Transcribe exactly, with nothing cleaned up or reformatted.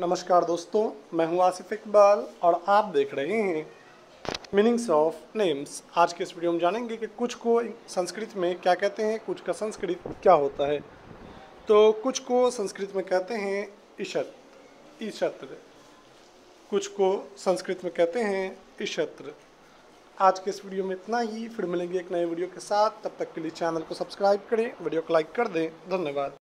नमस्कार दोस्तों, मैं हूं आसिफ इकबाल और आप देख रहे हैं मीनिंग्स ऑफ नेम्स। आज के इस वीडियो में जानेंगे कि कुछ को संस्कृत में क्या कहते हैं, कुछ का संस्कृत क्या होता है। तो कुछ को संस्कृत में कहते हैं इशत्र इशत्र कुछ को संस्कृत में कहते हैं इशत्र। आज के इस वीडियो में इतना ही, फिर मिलेंगे एक नए वीडियो के साथ। तब तक के लिए चैनल को सब्सक्राइब करें, वीडियो को लाइक कर दें। धन्यवाद।